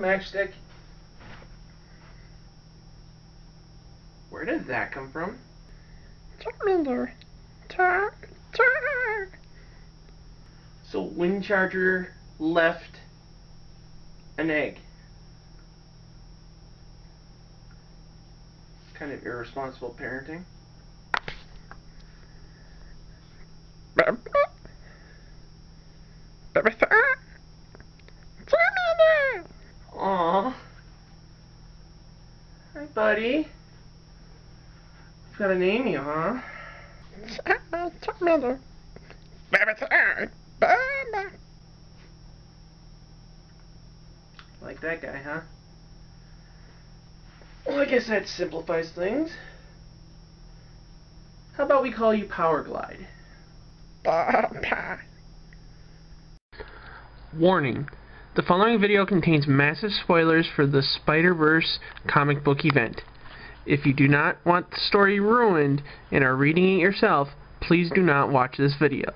matchstick. Where did that come from? Charmander. So Windcharger left an egg. It's kind of irresponsible parenting. Aww. Hi, buddy. I've got to name you, huh? Charmander. Like that guy, huh? Well, I guess that simplifies things. How about we call you Powerglide? Warning. The following video contains massive spoilers for the Spider-Verse comic book event. If you do not want the story ruined and are reading it yourself, please do not watch this video.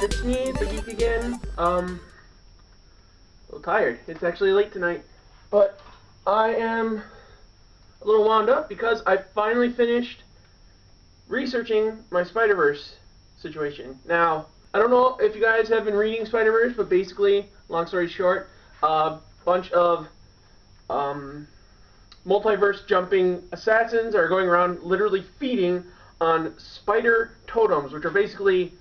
It's me, the Geek again. A little tired. It's actually late tonight, but I am a little wound up because I finally finished researching my Spider-Verse situation. Now, I don't know if you guys have been reading Spider-Verse, but basically, long story short, a bunch of multiverse jumping assassins are going around literally feeding on spider totems, which are basically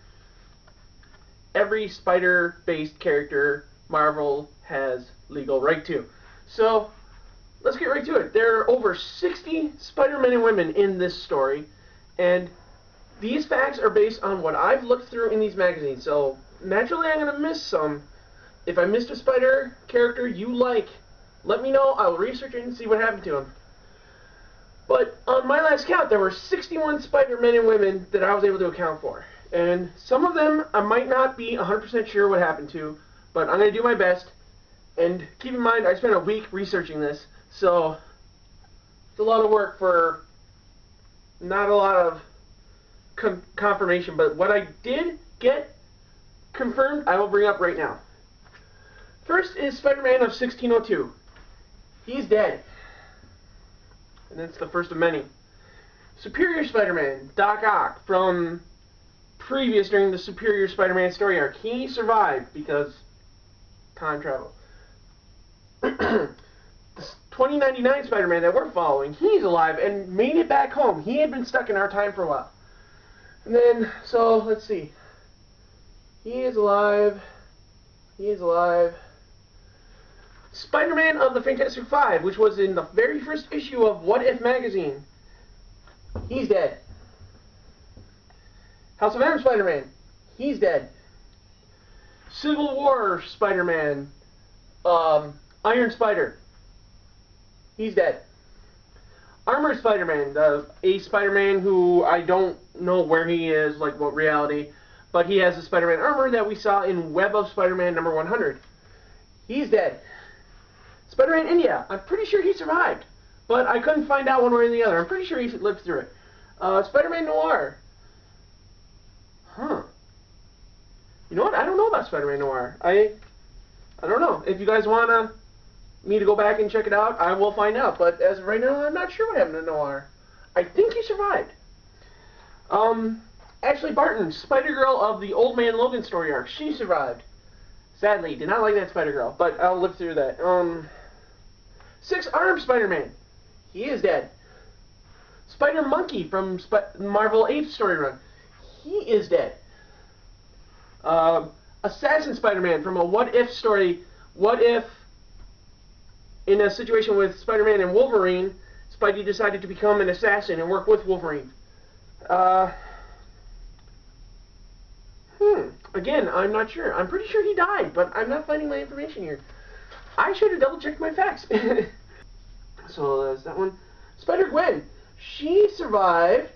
every spider-based character Marvel has legal right to. So, let's get right to it. There are over 60 Spider-Men and women in this story, and these facts are based on what I've looked through in these magazines. So, naturally I'm going to miss some. If I missed a spider character you like, let me know. I'll research it and see what happened to him. But on my last count, there were 61 Spider-Men and women that I was able to account for. And some of them I might not be 100% sure what happened to, but I'm going to do my best. And keep in mind, I spent a week researching this, so it's a lot of work for not a lot of confirmation. But what I did get confirmed, I will bring up right now. First is Spider-Man of 1602. He's dead. And that's the first of many. Superior Spider-Man, Doc Ock, from previous during the Superior Spider-Man story arc. He survived because time travel. This 2099 Spider-Man that we're following, he's alive and made it back home. He had been stuck in our time for a while. And then, so, let's see. He is alive. He is alive. Spider-Man of the Fantastic Five, which was in the very first issue of What If magazine. He's dead. House of Iron Spider-Man, he's dead. Civil War Spider-Man, Iron Spider, he's dead. Armor Spider-Man, a Spider-Man who I don't know where he is, like what reality, but he has the Spider-Man armor that we saw in Web of Spider-Man number 100. He's dead. Spider-Man India, I'm pretty sure he survived, but I couldn't find out one way or the other. I'm pretty sure he lived through it. Spider-Man Noir. Huh. You know what? I don't know about Spider-Man Noir. I don't know. If you guys want me to go back and check it out, I will find out. But as of right now, I'm not sure what happened to Noir. I think he survived. Ashley Barton, Spider Girl of the Old Man Logan story arc. She survived. Sadly, did not like that Spider Girl, but I'll live through that. Six-armed Spider-Man. He is dead. Spider-Monkey from Marvel Ape story run. He is dead. Assassin Spider-Man from a What If story. What if, in a situation with Spider-Man and Wolverine, Spidey decided to become an assassin and work with Wolverine. Again, I'm not sure. I'm pretty sure he died, but I'm not finding my information here. I should have double-checked my facts. So that's that one. Spider-Gwen. She survived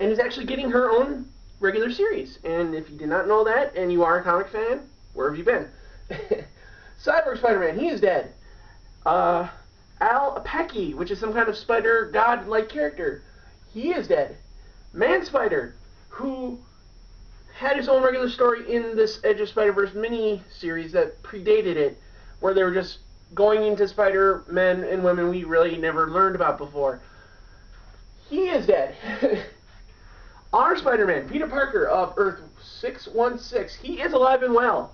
and is actually getting her own regular series. And if you did not know that and you are a comic fan, where have you been? Cyborg Spider-Man. He is dead. Al Pecky, which is some kind of spider god-like character. He is dead. Man-Spider, who had his own regular story in this Edge of Spider-Verse mini-series that predated it, where they were just going into Spider-Men and women we really never learned about before. He is dead. Our Spider-Man, Peter Parker of Earth 616, he is alive and well.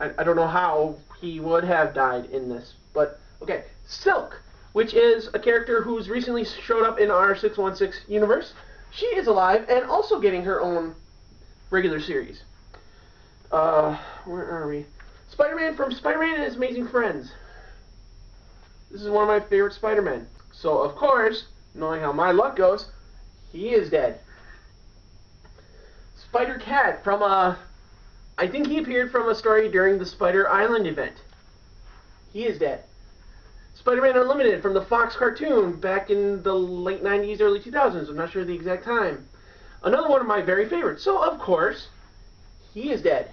I don't know how he would have died in this, but okay. Silk, which is a character who's recently showed up in our 616 universe. She is alive and also getting her own regular series. Where are we? Spider-Man from Spider-Man and His Amazing Friends. This is one of my favorite Spider-Men. So, of course, knowing how my luck goes, he is dead. Spider-Cat from a... I think he appeared from a story during the Spider Island event. He is dead. Spider-Man Unlimited from the Fox cartoon back in the late 90s, early 2000s. I'm not sure the exact time. Another one of my very favorites. So, of course, he is dead.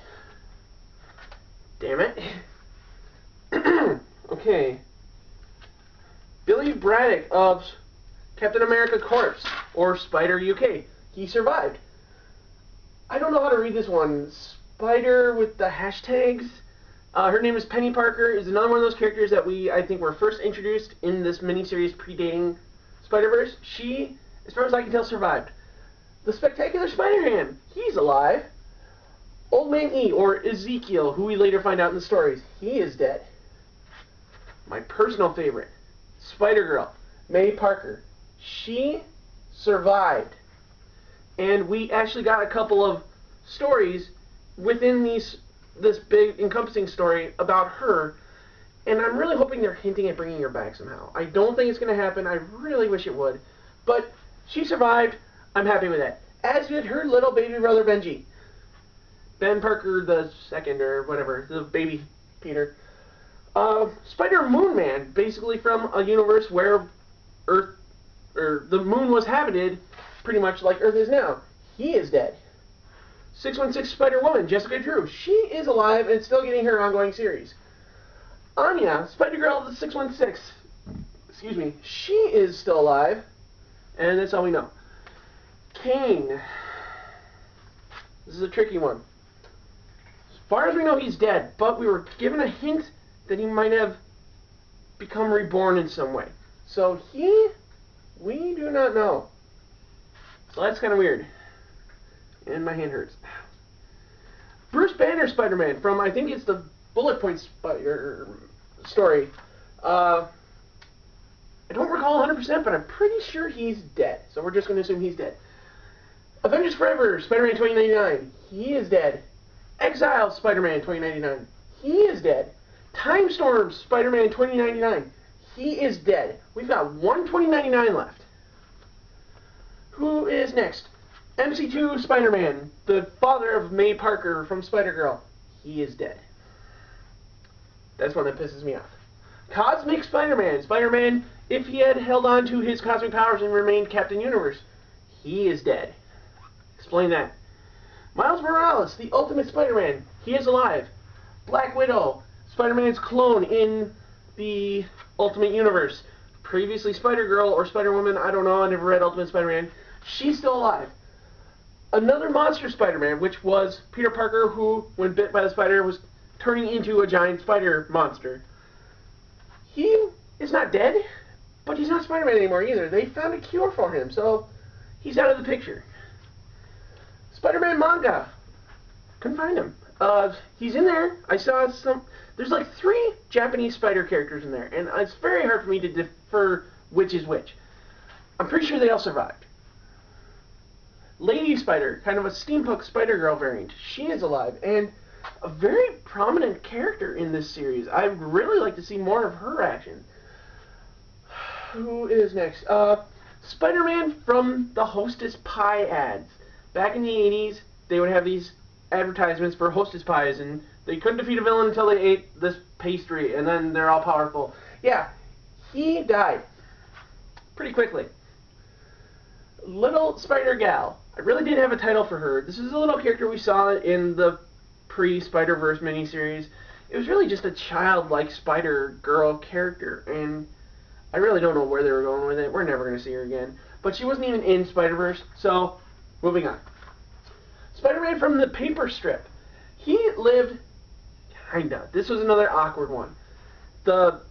Damn it. Okay. Billy Braddock of Captain America Corps, or Spider UK. He survived. I don't know how to read this one. Spider with the hashtags. Her name is Penny Parker. Is another one of those characters that I think were first introduced in this miniseries predating Spider-Verse. She, as far as I can tell, survived. The Spectacular Spider-Man. He's alive. Old Man E, or Ezekiel, who we later find out in the stories. He is dead. My personal favorite. Spider-Girl, May Parker. She survived. And we actually got a couple of stories within this big encompassing story about her, and I'm really hoping they're hinting at bringing her back somehow. I don't think it's going to happen. I really wish it would. But she survived. I'm happy with that. As did her little baby brother, Benji. Ben Parker the second, or whatever, the baby Peter. Spider-Moon Man, basically from a universe where Earth, or the moon was habited, pretty much like Earth is now. He is dead. 616 Spider-Woman, Jessica Drew. She is alive and still getting her ongoing series. Anya, Spider-Girl of the 616. Excuse me. She is still alive. And that's all we know. Kane. This is a tricky one. As far as we know, he's dead. But we were given a hint that he might have become reborn in some way. So we do not know. So that's kind of weird. And my hand hurts. Bruce Banner Spider-Man from, I think it's the Bullet Point Spider story. I don't recall 100%, but I'm pretty sure he's dead. So we're just going to assume he's dead. Avengers Forever Spider-Man 2099. He is dead. Exile Spider-Man 2099. He is dead. Time Storm Spider-Man 2099. He is dead. We've got one 2099 left. Who is next? MC2 Spider-Man, the father of May Parker from Spider-Girl. He is dead. That's one that pisses me off. Cosmic Spider-Man. Spider-Man, if he had held on to his cosmic powers and remained Captain Universe, he is dead. Explain that. Miles Morales, the Ultimate Spider-Man. He is alive. Black Widow, Spider-Man's clone in the Ultimate Universe. Previously Spider-Girl or Spider-Woman, I don't know, I never read Ultimate Spider-Man. She's still alive. Another monster Spider-Man, which was Peter Parker, who, when bit by the spider, was turning into a giant spider monster. He is not dead, but he's not Spider-Man anymore either. They found a cure for him, so he's out of the picture. Spider-Man manga. Couldn't find him. He's in there. I saw some. There's like 3 Japanese spider characters in there, and it's very hard for me to defer which is which. I'm pretty sure they all survived. Lady Spider, kind of a steampunk Spider Girl variant. She is alive, and a very prominent character in this series. I'd really like to see more of her action. Who is next? Spider-Man from the Hostess Pie ads. Back in the 80s, they would have these advertisements for Hostess Pies, and they couldn't defeat a villain until they ate this pastry, and then they're all powerful. Yeah, he died pretty quickly. Little Spider Gal. I really didn't have a title for her. This is a little character we saw in the pre-Spider-Verse miniseries. It was really just a childlike Spider Girl character, and I really don't know where they were going with it. We're never going to see her again. But she wasn't even in Spider-Verse, so moving on. Spider-Man from the paper strip. He lived, kinda. This was another awkward one. A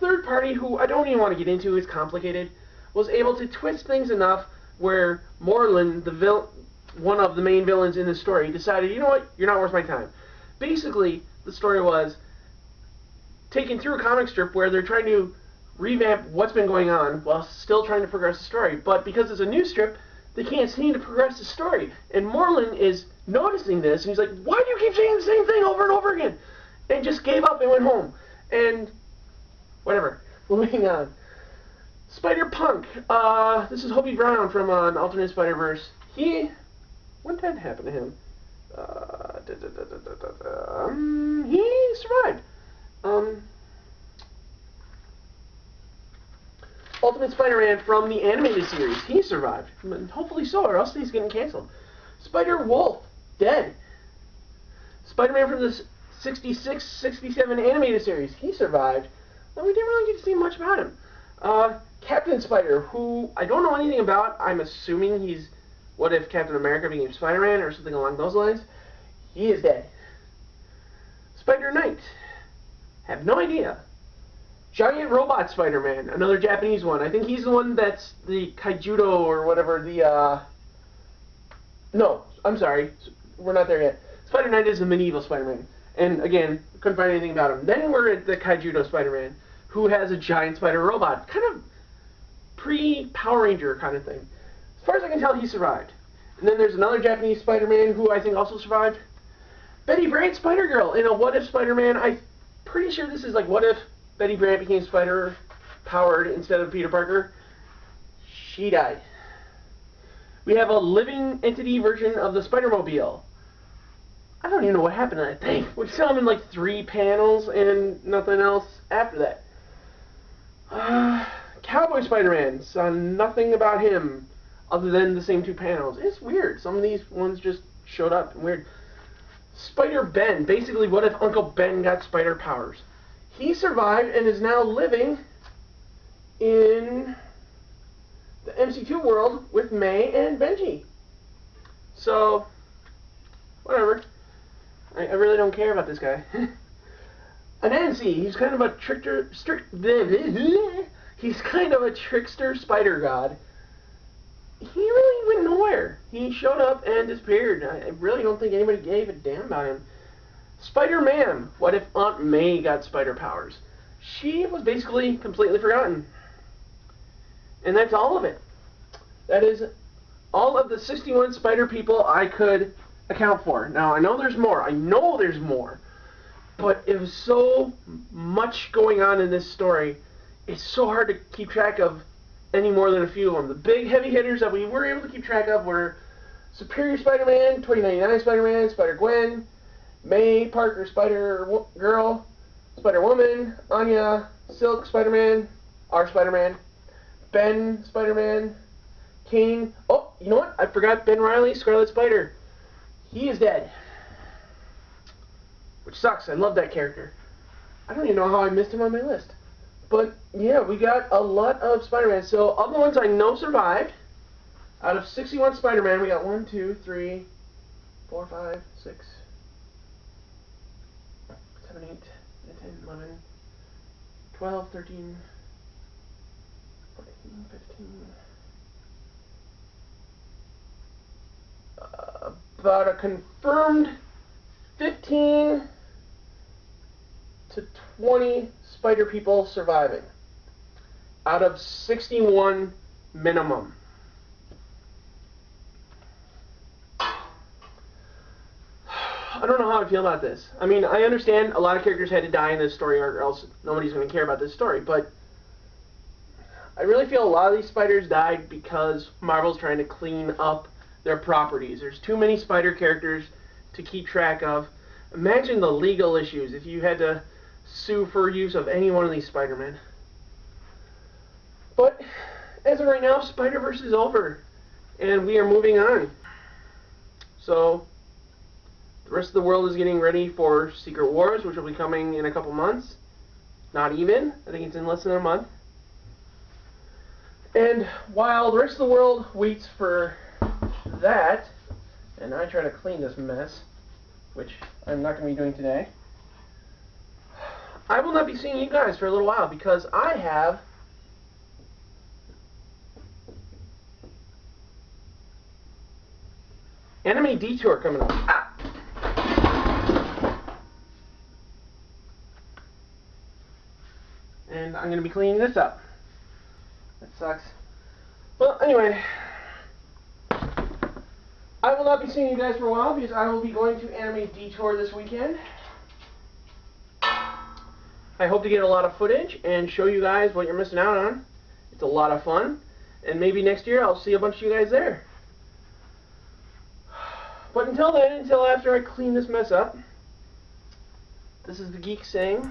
third party, who I don't even want to get into, is complicated, was able to twist things enough where Morlun, one of the main villains in this story, decided, you know what, you're not worth my time. Basically, the story was taken through a comic strip where they're trying to revamp what's been going on while still trying to progress the story. But because it's a new strip, they can't seem to progress the story. And Morlun is noticing this, and he's like, why do you keep saying the same thing over and over again? And just gave up and went home. And whatever. Moving on. Spider-Punk. This is Hobie Brown from an Ultimate Spider-Verse. What did happen to him? He survived. Ultimate Spider-Man from the animated series. He survived. I mean, hopefully so, or else he's getting canceled. Spider-Wolf. Dead. Spider-Man from the 66, 67 animated series. He survived. But we didn't really get to see much about him. Captain Spider, who I don't know anything about. I'm assuming he's What If Captain America became Spider-Man or something along those lines. He is dead. Spider-Knight. Have no idea. Giant Robot Spider-Man, another Japanese one. I think he's the one that's the Kaijudo or whatever, No, I'm sorry. We're not there yet. Spider-Knight is the medieval Spider-Man. And, again, couldn't find anything about him. Then we're at the Kaijudo Spider-Man, who has a giant spider robot. Kind of pre-Power Ranger kind of thing. As far as I can tell, he survived. And then there's another Japanese Spider-Man who I think also survived. Betty Brant, Spider Girl, in a What If Spider-Man. I'm pretty sure this is like, what if Betty Brant became Spider-Powered instead of Peter Parker? She died. We have a living entity version of the Spider-Mobile. I don't even know what happened to that thing. We saw him in like 3 panels and nothing else after that. Cowboy Spider-Man. Saw nothing about him other than the same 2 panels. It's weird. Some of these ones just showed up. Weird. Spider-Ben. Basically, what if Uncle Ben got spider powers? He survived and is now living in the MC2 world with May and Benji. So, whatever. I really don't care about this guy. Anansi, he's kind of a trickster spider god. He really went nowhere. He showed up and disappeared. I really don't think anybody gave a damn about him. Spider-Man, what if Aunt May got spider powers? She was basically completely forgotten. And that's all of it. That is all of the 61 spider people I could account for. Now, I know there's more. I know there's more. But it was so much going on in this story, it's so hard to keep track of any more than a few of them. The big heavy hitters that we were able to keep track of were Superior Spider-Man, 2099 Spider-Man, Spider-Gwen, May Parker, Spider Girl, Spider-Woman, Anya, Silk Spider-Man, Armor Spider-Man, Ben Spider-Man, King. Oh, you know what? I forgot Ben Reilly, Scarlet Spider. He is dead. Which sucks. I love that character. I don't even know how I missed him on my list. But, yeah, we got a lot of Spider-Man. So, of the ones I know survived, out of 61 Spider-Man, we got 1, 2, 3, 4, 5, 6, 7, 8, 10, 11, 12, 13, 14, 15... about a confirmed 15 to 20 spider people surviving out of 61 minimum. I don't know how I feel about this. I mean, I understand a lot of characters had to die in this story or else nobody's going to care about this story, but I really feel a lot of these spiders died because Marvel's trying to clean up their properties. There's too many spider characters to keep track of. Imagine the legal issues if you had to sue for use of any one of these Spider-Men. But as of right now, Spider-Verse is over, and we are moving on. So the rest of the world is getting ready for Secret Wars, which will be coming in a couple months. Not even. I think it's in less than a month. And while the rest of the world waits for that, and I try to clean this mess, which I'm not going to be doing today, I will not be seeing you guys for a little while because I have Anime Detour coming up. Ah. And I'm going to be cleaning this up. That sucks. Well, anyway, I will not be seeing you guys for a while because I will be going to Anime Detour this weekend. I hope to get a lot of footage and show you guys what you're missing out on. It's a lot of fun. And maybe next year I'll see a bunch of you guys there. But until then, until after I clean this mess up, this is the Geek saying,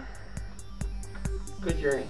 good journey.